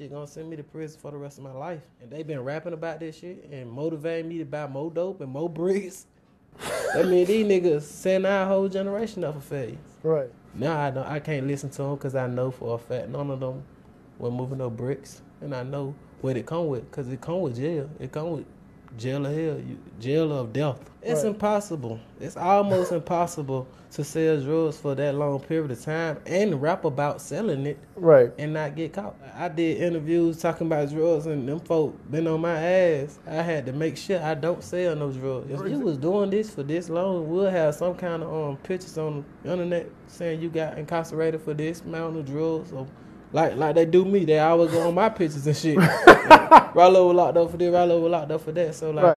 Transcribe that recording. shit gonna send me to prison for the rest of my life. And they been rapping about this shit and motivating me to buy more dope and more bricks. I mean, these niggas send our whole generation up for failure. Right. Now I can't listen to them because I know for a fact none of them were moving no bricks. And I know what it come with because it come with jail. It come with jail of hell, jail of death. It's impossible. It's almost impossible to sell drugs for that long period of time and rap about selling it and not get caught. I did interviews talking about drugs and them folk been on my ass. I had to make sure I don't sell no drugs. If you was doing this for this long, we'll have some kind of pictures on the internet saying you got incarcerated for this amount of drugs or like they do me. They always go on my pictures and shit. Ralo was locked up for this, Ralo was locked up for that. So like